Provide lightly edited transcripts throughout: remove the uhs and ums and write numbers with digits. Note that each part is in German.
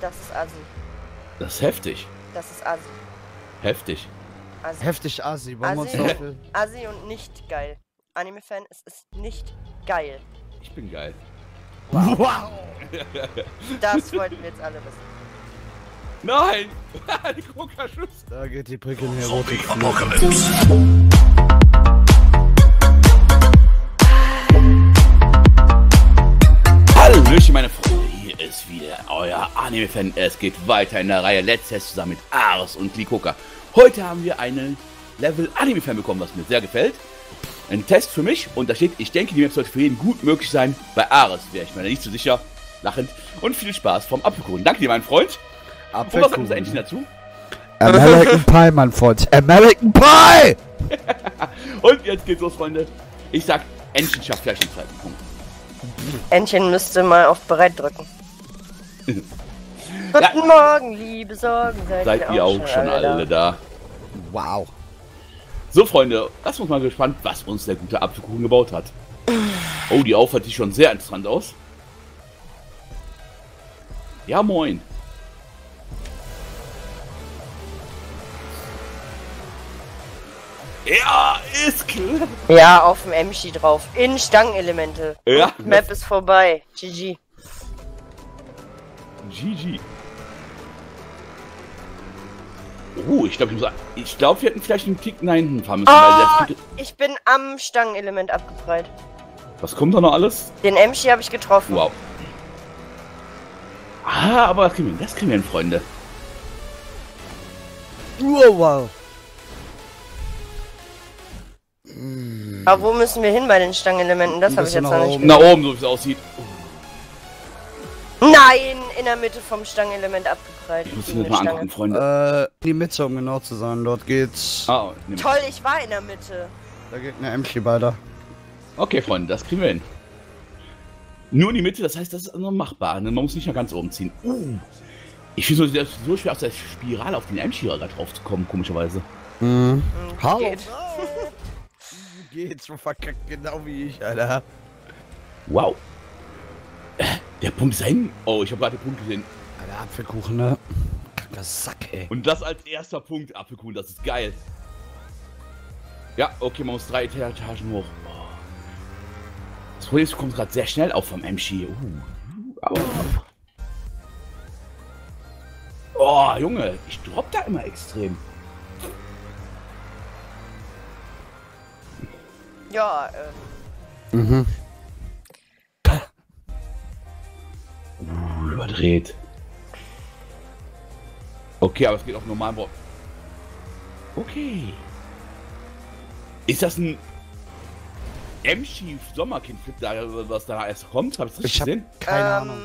Das ist assi. Das ist heftig. Das ist assi. Heftig. Assi. Heftig assi. Assi und nicht geil. Anime-Fan, es ist nicht geil. Ich bin geil. Wow. Wow. Das wollten wir jetzt alle wissen. Nein! Die Krokaschüsse! Da geht die prickeln her. Hallöchen, meine Freunde, hier ist wieder euer Anime-Fan. Es geht weiter in der Reihe Let's Test zusammen mit Ares und Klikoka. Heute haben wir einen Level Anime-Fan bekommen, was mir sehr gefällt. Ein Test für mich und da steht, ich denke, die Map sollte für jeden gut möglich sein. Bei Ares wäre ich mir nicht so sicher. Lachend. Und viel Spaß vom Apfelkuchen. Danke dir, mein Freund. Apfelkuchen. Was sagt unser Entchen dazu? American Pie, mein Freund. American Pie! Und jetzt geht's los, Freunde. Ich sag, Entchen schafft gleich den zweiten Punkt. Entchen müsste mal auf bereit drücken. Guten Morgen, liebe Sorgen. Seid ihr auch schon alle da? Wow. So, Freunde, lasst uns mal gespannt, was uns der gute Apfelkuchen gebaut hat. Oh, die Auffahrt sieht schon sehr interessant aus. Ja, moin. Ja, ist klar. Ja, auf dem Emschi drauf. In Stangenelemente. Ja. Die Map ist vorbei. GG. GG. Oh, ich glaube, wir hätten vielleicht einen Tick nach hinten fahren müssen. Oh, ich bin am Stangenelement abgeprallt. Was kommt da noch alles? Den Emschi habe ich getroffen. Wow. Ah, aber das kriegen wir hin, Freunde. Wow, wow. Aber wo müssen wir hin bei den Stangenelementen? Das habe ich jetzt noch nicht gesehen. Nach oben, so wie es aussieht. Nein, in der Mitte vom Stangenelement abgeprallt. Ich muss das mal angucken, Freunde. Die Mitte, um genau zu sein, dort geht's. Ah, toll, ich war in der Mitte. Da geht eine Emschi weiter. Okay, Freunde, das kriegen wir hin. Nur in die Mitte, das heißt, das ist noch machbar. Man muss nicht nach ganz oben ziehen. Ich finde es so schwer, aus der Spirale auf den Emschi drauf zu kommen, komischerweise. Mhm. Hallo. Geht's, verkackt genau wie ich, Alter. Wow. Der Punkt ist hin. Oh, ich habe gerade den Punkt gesehen. Alter, Apfelkuchen, ne? Kacker Sack, ey. Und das als erster Punkt, Apfelkuchen, das ist geil. Ja, okay, man muss 3 Etagen hoch. Oh. Das Problem ist, du kommst gerade sehr schnell auf vom Emschi. Oh, Junge, ich dropp da immer extrem. Ja, mhm. Überdreht. Okay, aber es geht auf normalen Board. Okay. Ist das ein Emschi-Sommerkind-Flip, was da erst kommt? Hab ich das richtig gesehen? Keine Ahnung.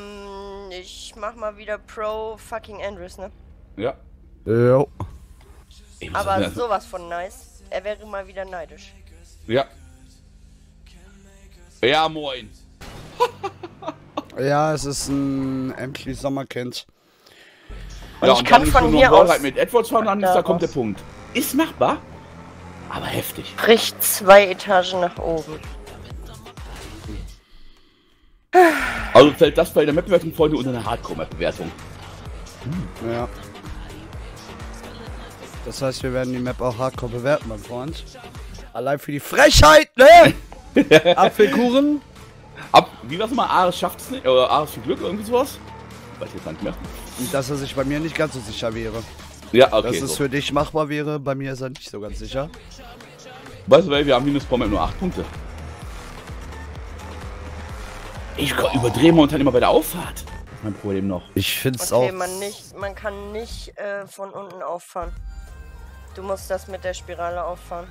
Ich mach mal wieder Pro-Fucking-Andrews, ne? Ja. Jo. Aber sowas von nice. Er wäre mal wieder neidisch. Ja. Ja, moin. Ja, es ist ein Emschi Sommerkind. Und ja, ich kann von hier aus mit Edwards fahren, an da kommt der Punkt. Ist machbar, aber heftig. Bricht 2 Etagen nach oben. Also fällt das bei der Map-Bewertung, Freunde, unter eine Hardcore-Map-Bewertung. Ja. Das heißt, wir werden die Map auch hardcore bewerten, mein Freund. Allein für die Frechheit, ne? Apfelkuchen. Wie war's mal? Ares schafft es nicht? Oder Ares viel Glück? Irgendwie sowas? Weiß jetzt nicht mehr. Dass er sich bei mir nicht ganz so sicher wäre. Ja, okay. Dass es für dich machbar wäre, bei mir ist er nicht so ganz sicher. Weißt du, wir haben Minus-Bombe nur 8 Punkte. Ich überdrehe momentan immer bei der Auffahrt. Das ist mein Problem noch. Ich find's auch. Okay, man kann nicht von unten auffahren. Du musst das mit der Spirale auffahren.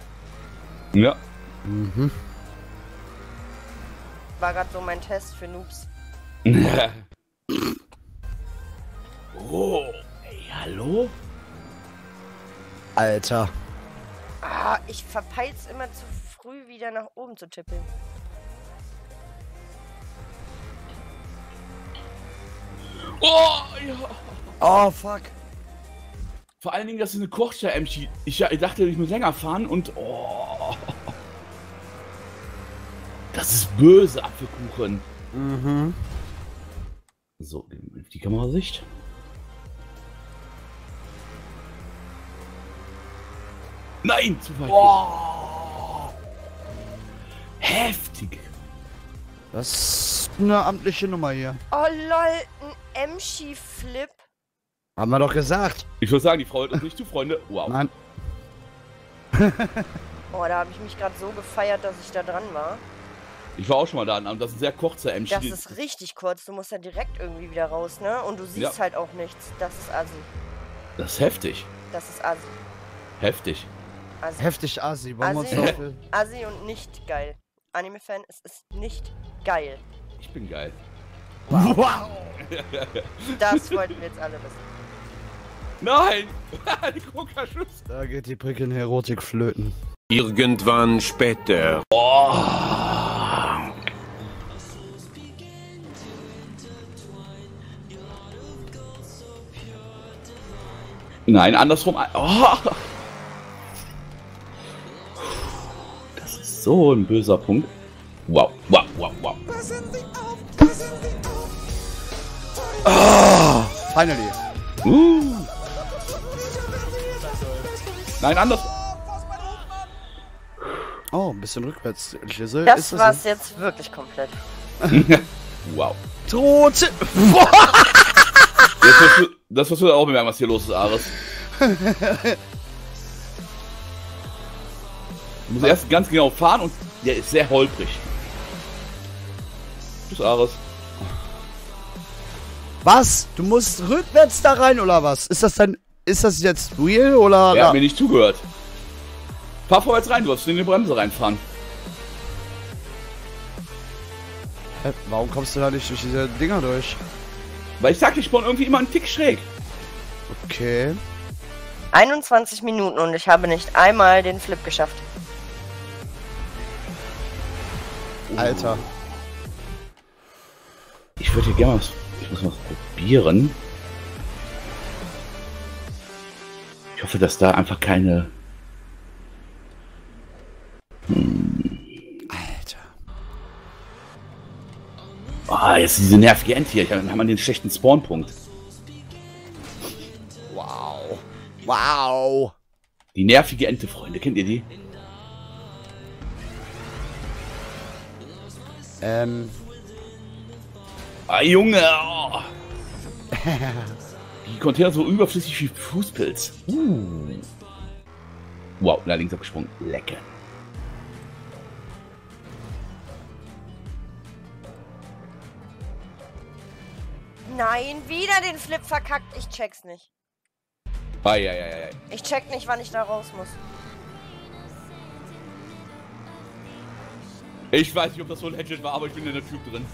Ja. Mhm. War gerade so mein Test für Noobs. Oh, ey, hallo? Alter. Ah, ich verpeil's immer zu früh wieder nach oben zu tippeln. Oh, ja. Oh, fuck. Vor allen Dingen, das ist eine Kochscher-Emschi. Ich dachte, ich muss länger fahren und... Oh. Das ist böse, Apfelkuchen. Mhm. So, die Kamerasicht. Nein, zu weit. Oh. Heftig. Das ist eine amtliche Nummer hier. Oh lol, ein Emschi-Flip. Haben wir doch gesagt. Ich würde sagen, die Frau hält uns nicht zu, Freunde. Wow. Mann. Oh, da habe ich mich gerade so gefeiert, dass ich da dran war. Ich war auch schon mal da an. Das ist ein sehr kurzer Emschi. Das ist richtig kurz. Du musst ja direkt irgendwie wieder raus, ne? Und du siehst halt auch nichts. Das ist assi. Das ist heftig. Das ist assi. Heftig. Assi. Heftig assi. Wollen assi, wir uns noch... assi und nicht geil. Anime-Fan, es ist nicht geil. Ich bin geil. Wow. Wow. Das wollten wir jetzt alle wissen. Nein! Die Koka-Schuss! Da geht die Prickeln-Erotik flöten. Irgendwann später. Oh. Nein, andersrum. Oh. Das ist so ein böser Punkt. Wow, wow, wow, wow. Oh. Finally. Nein, anders. Oh, ein bisschen rückwärts. Das war's jetzt wirklich komplett. Wow. Tote. Das wirst du auch bemerken, was hier los ist, Ares. Du musst erst ganz genau fahren und der ist sehr holprig. Tschüss, Ares. Was? Du musst rückwärts da rein oder was? Ist das denn... Ist das jetzt real oder... Er hat mir nicht zugehört. Fahr vorwärts rein, du wirst in die Bremse reinfahren. Hä, warum kommst du da nicht durch diese Dinger durch? Weil ich sag, ich spawn irgendwie immer einen Tick schräg. Okay. 21 Minuten und ich habe nicht einmal den Flip geschafft. Alter. Ich würde hier gerne was... Ich muss mal probieren. Ich hoffe, dass da einfach keine... Alter. Ah, jetzt diese nervige End hier. Dann haben wir den schlechten Spawnpunkt. Wow. Wow. Die nervige Ente, Freunde. Kennt ihr die? Ah, Junge. Oh. Die Container so überflüssig wie Fußpilz. Wow, da links abgesprungen. Lecker. Nein, wieder den Flip verkackt. Ich check's nicht. Eieiei. Ich check nicht, wann ich da raus muss. Ich weiß nicht, ob das so ein Headshot war, aber ich bin in der Tube drin.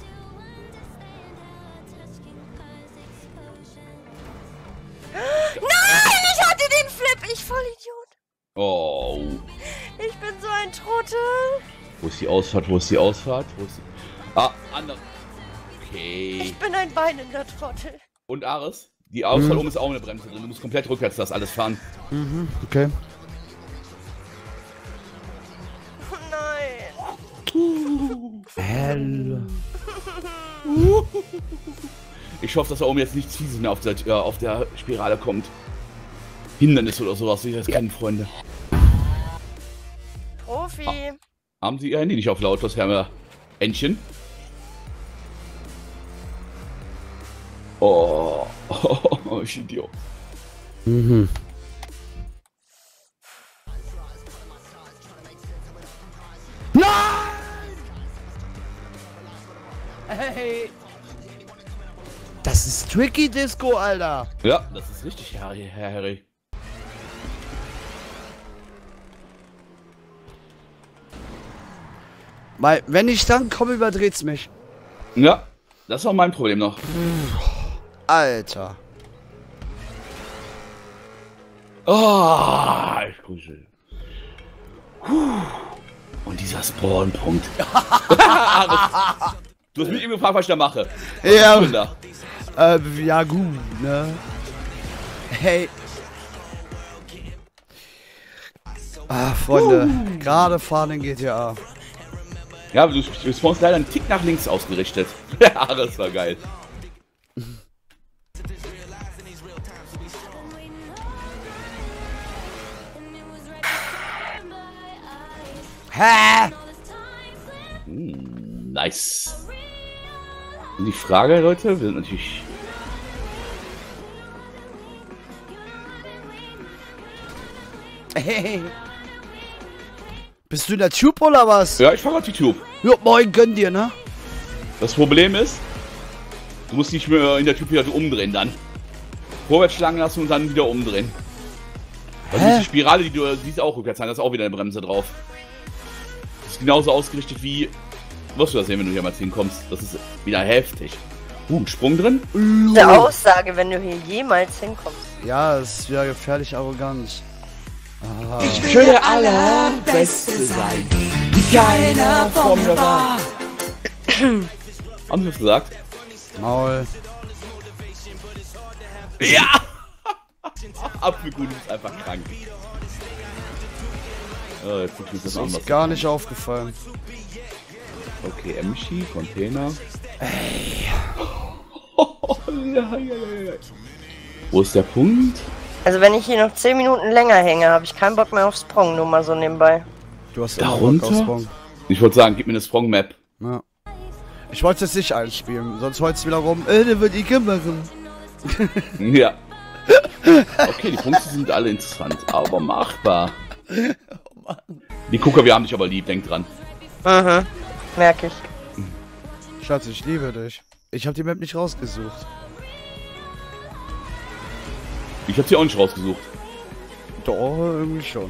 Vollidiot. Oh. Ich bin so ein Trottel. Wo ist die Ausfahrt? Wo ist die Ausfahrt? Wo ist die... Ah, anders. Okay. Ich bin ein weinender Trottel. Und Ares, die Ausfahrt oben ist auch eine Bremse drin. Du musst komplett rückwärts das alles fahren. Mhm, okay. Oh nein. Hell. Ich hoffe, dass da oben jetzt nichts Fieses mehr auf der Spirale kommt. Hindernis oder sowas, ich weiß keinen, Freunde. Profi! Haben Sie Ihr Handy nicht auf laut, was haben wir? Entchen? Oh, ich Idiot. Mhm. Nein! Hey! Das ist Tricky Disco, Alter! Ja, das ist richtig, Harry. Weil, wenn ich dann komme, überdreht's mich. Ja, das ist auch mein Problem noch. Alter. Oh, ich grüße. Und dieser Spawnpunkt. Du hast mich eben gefragt, was ich da mache. Was da? Ja, gut, ne? Hey. Ah, Freunde, gerade fahren in GTA. Ja, du spawnst leider einen Tick nach links ausgerichtet. Ja, das war geil. Hä? Nice. Die Frage, Leute, wir sind natürlich... Hey. Bist du in der Tube oder was? Ja, ich fahr auf die Tube. Ja, moin, gönn dir, ne? Das Problem ist, du musst nicht mehr in der Tube wieder umdrehen dann. Vorwärts schlagen lassen und dann wieder umdrehen. Also diese Spirale, die du siehst, auch rückwärts sein, da ist auch wieder eine Bremse drauf. Das ist genauso ausgerichtet wie... Wirst du das sehen, wenn du hier mal hinkommst. Das ist wieder heftig. Ein Sprung drin. Eine Aussage, wenn du hier jemals hinkommst. Ja, das ist wieder gefährlich arrogant. Ah. Ich will der Allerbeste sein, wie keiner von mir war. Haben Sie das gesagt? Maul. Ja! Apfelkuchen ist einfach krank. Oh, jetzt ist mir das gar nicht aufgefallen. Okay, Emshi, Container. Ey. Oh, ja, ja, ja. Wo ist der Punkt? Also wenn ich hier noch 10 Minuten länger hänge, habe ich keinen Bock mehr auf Sprong, nur mal so nebenbei. Du hast immer Bock auf Sprong. Ich wollte sagen, gib mir eine Sprong-Map. Ja. Ich wollte es nicht einspielen, sonst holst du wieder rum, der wird die machen. Ja. Okay, die Punkte sind alle interessant, aber machbar. Oh Mann. Die Gucker, wir haben dich aber lieb, denk dran. Aha, merke ich. Schatz, ich liebe dich. Ich habe die Map nicht rausgesucht. Ich hab sie auch nicht rausgesucht. Doch, irgendwie schon.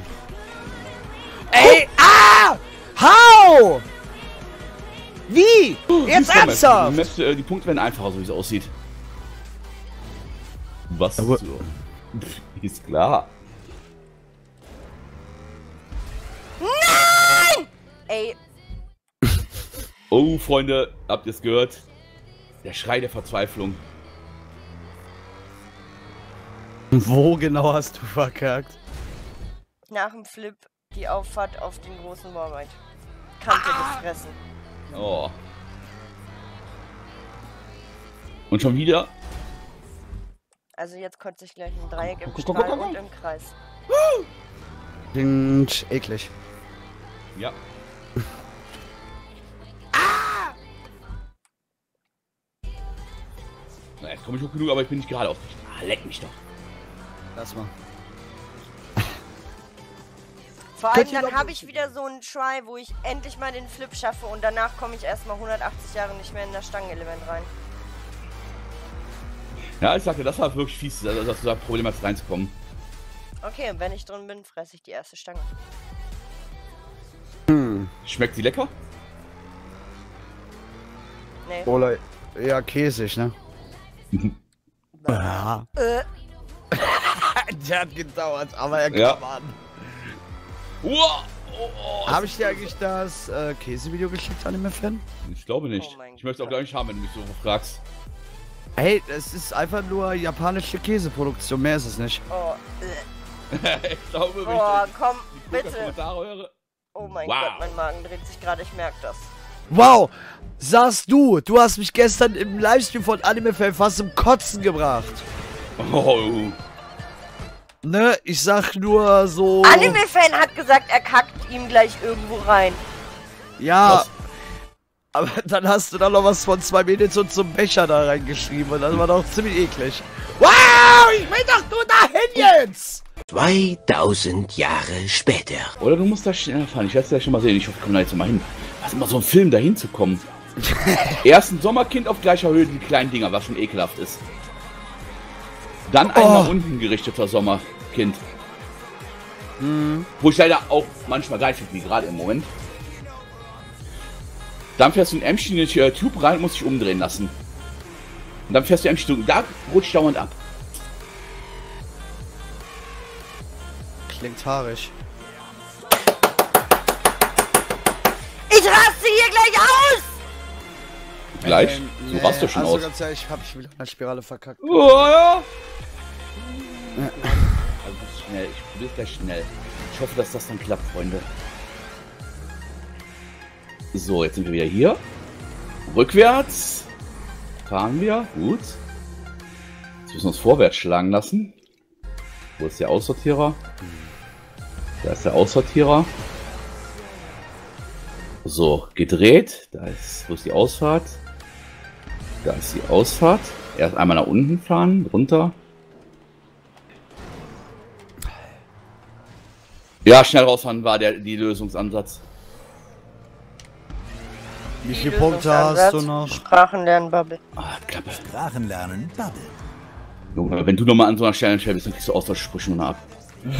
Ey! Ah! How? Wie? Jetzt ernsthaft! Die Punkte werden einfacher, so wie es aussieht. Was? Aber so? Ist klar. Nein! Ey. Oh, Freunde, habt ihr es gehört? Der Schrei der Verzweiflung. Wo genau hast du verkackt? Nach dem Flip die Auffahrt auf den großen Morbeit. Kante gefressen. Oh. Und schon wieder? Also jetzt konnte ich gleich im Dreieck, im Strahl und im Kreis. Klingt eklig. Ja. Na, jetzt komme ich hoch genug, aber ich bin nicht gerade auf dich. Ah, leck mich doch. Lass mal. Vor allem dann habe ich wieder so einen Try, wo ich endlich mal den Flip schaffe und danach komme ich erstmal 180 Jahre nicht mehr in das Stangenelement rein. Ja, ich sagte, das war wirklich fies, dass du da Probleme hast reinzukommen. Okay, und wenn ich drin bin, fresse ich die erste Stange. Hm. Schmeckt sie lecker? Nee. Oder eher käsig, ne? Der hat gedauert, aber er kam an. Wow. Oh, habe ich dir eigentlich das Käsevideo geschickt, Anime-Fan? Ich glaube nicht. Oh, ich möchte es auch gar nicht haben, wenn du mich so fragst. Hey, es ist einfach nur japanische Käseproduktion, mehr ist es nicht. Oh, ich glaube, komm, bitte. Oh mein Gott, mein Magen dreht sich gerade, ich merke das. Wow, sagst du, du hast mich gestern im Livestream von Anime-Fan fast zum Kotzen gebracht. Oh. Ne, ich sag nur so... Anime-Fan hat gesagt, er kackt ihm gleich irgendwo rein. Ja, was? Aber dann hast du da noch was von 2 Mädels und zum Becher da reingeschrieben und das war doch ziemlich eklig. Wow, ich will doch nur dahin jetzt! 2000 Jahre später. Oder du musst da schneller fahren, ich werde es ja schon mal sehen, ich hoffe, ich komme da jetzt mal hin. Was ist immer so ein Film, da hinzukommen? Erst ein Sommerkind auf gleicher Höhe, die kleinen Dinger, was schon ekelhaft ist. Dann ein nach unten gerichteter Sommerkind. Hm. Wo ich leider auch manchmal geil finde, wie gerade im Moment. Dann fährst du in Entchen in die Tube rein und musst dich umdrehen lassen. Und dann fährst du in Entchen, da rutscht dauernd ab. Klingt haarig. Ich raste hier gleich aus! Gleich? Nee, du warst doch schon aus. Ganz ehrlich, hab ich wieder eine Spirale verkackt. Oh, ja. Also schnell, ich bin gleich schnell. Ich hoffe, dass das dann klappt, Freunde. So, jetzt sind wir wieder hier. Rückwärts. Fahren wir. Gut. Jetzt müssen wir uns vorwärts schlagen lassen. Wo ist der Aussortierer? Da ist der Aussortierer. So, gedreht. Da ist, wo ist die Ausfahrt? Da ist die Ausfahrt. Erst einmal nach unten fahren, runter. Ja, schnell rausfahren war die Lösungsansatz. Wie viel Punkte hast du noch? Sprachenlernen, Bubble. Ah, Klappe. Sprachenlernen, Bubble. Junge, wenn du nochmal an so einer Stelle bist, dann kriegst du Austauschsprüche nur ab.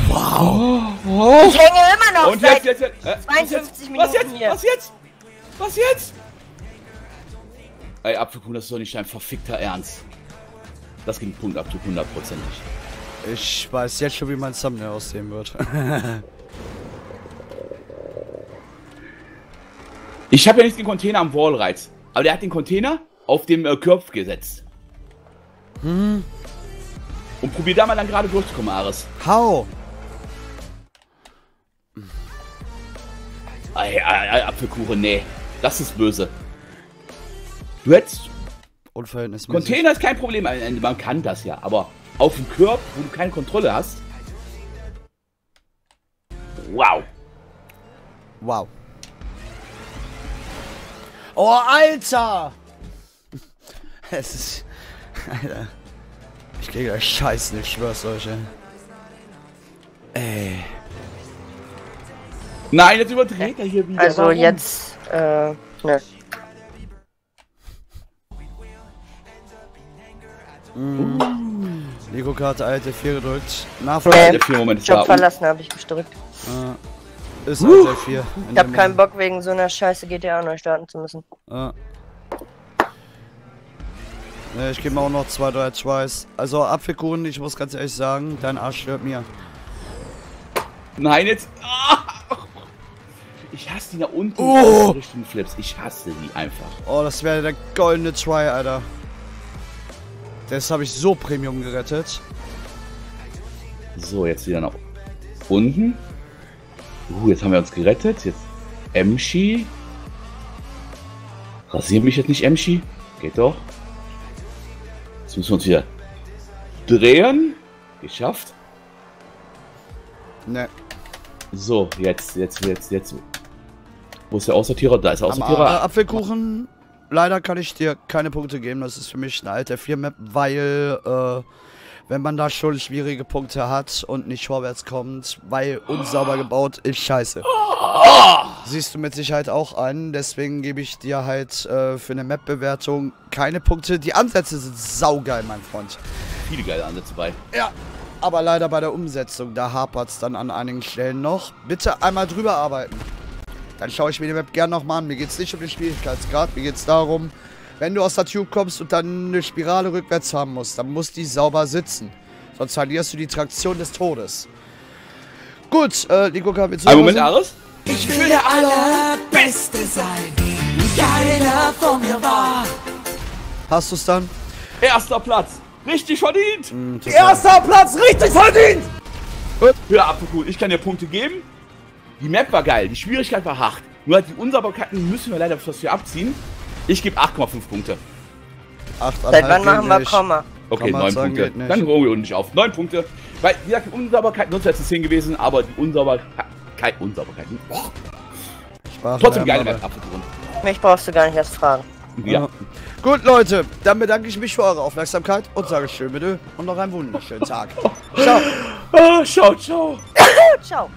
Wow. Oh. Ich hänge immer noch. Und seit jetzt. 52 Minuten hier. Was jetzt? Was jetzt? Ey, Apfelkuchen, das ist doch nicht dein verfickter Ernst. Das ging Punkt Apfelkuchen 100%. Ich weiß jetzt schon, wie mein Thumbnail aussehen wird. Ich habe ja nicht den Container am Wallreiz, aber der hat den Container auf dem Körper gesetzt. Hm. Und probier da mal dann gerade durchzukommen, Ares. How? Apfelkuchen, nee. Das ist böse. Du hättest... Unverhältnismäßig. Container ist kein Problem, man kann das ja, aber auf dem Körper, wo du keine Kontrolle hast... Wow. Wow. Oh, Alter! Es ist... Alter... Ich krieg gleich Scheiße, ich schwör's euch, ey. Nein, jetzt überdreht er hier wieder. Also warum? Jetzt... ne. Mm. Klikoka alte 4 gedrückt. Nachfolge 4, Moment. Job verlassen habe ich gedrückt. Ist alte 4. Ich hab keinen Bock, wegen so einer Scheiße GTA neu starten zu müssen. Ne, ich gebe mir auch noch 2, 3 Tries. Also Apfelkuchen, ich muss ganz ehrlich sagen, dein Arsch stört mir. Nein, jetzt... Oh. Ich hasse die nach unten Richtung Flips. Ich hasse die einfach. Oh, das wäre der goldene Try, Alter. Das habe ich so Premium gerettet. So, jetzt wieder nach unten. Jetzt haben wir uns gerettet. Jetzt Emshi. Rasier mich jetzt nicht, Emshi. Geht doch. Jetzt müssen wir uns wieder drehen. Geschafft. Ne. So, jetzt. Wo ist der Aussortierer? Da ist der Aussortierer. Apfelkuchen. Leider kann ich dir keine Punkte geben. Das ist für mich eine alte 4-Map, weil wenn man da schon schwierige Punkte hat und nicht vorwärts kommt, weil unsauber gebaut ist, scheiße. Siehst du mit Sicherheit auch an, deswegen gebe ich dir halt für eine Map-Bewertung keine Punkte. Die Ansätze sind saugeil, mein Freund. Viele geile Ansätze bei. Ja, aber leider bei der Umsetzung, da hapert es dann an einigen Stellen noch. Bitte einmal drüber arbeiten. Dann schaue ich mir die Map gerne nochmal an. Mir geht es nicht um den Schwierigkeitsgrad, mir geht es darum... Wenn du aus der Tube kommst und dann eine Spirale rückwärts haben musst, dann muss die sauber sitzen. Sonst verlierst du die Traktion des Todes. Gut, Klikoka, willst du einen Moment, Ares? Ich will der Allerbeste sein, wie keiner von mir war. Hast du's dann? Erster Platz, richtig verdient! Erster Platz, richtig verdient! Gut. Hör ab, cool. Ich kann dir Punkte geben. Die Map war geil, die Schwierigkeit war hart. Nur halt die Unsauberkeiten müssen wir leider fürs hier abziehen. Ich gebe 8,5 Punkte. 8,5. Seit wann machen wir Komma? Okay, 9 Punkte. Dann holen wir uns nicht auf. 9 Punkte. Weil, wie gesagt, die Unsauberkeiten, sonst wäre es 10 gewesen, aber die Unsauberkeiten. Trotzdem geile Map abgefunden. Mich brauchst du gar nicht erst fragen. Ja. Gut, Leute, dann bedanke ich mich für eure Aufmerksamkeit und sage schön bitte und noch einen wunderschönen Tag. Ciao. Oh, ciao, ciao. Ciao.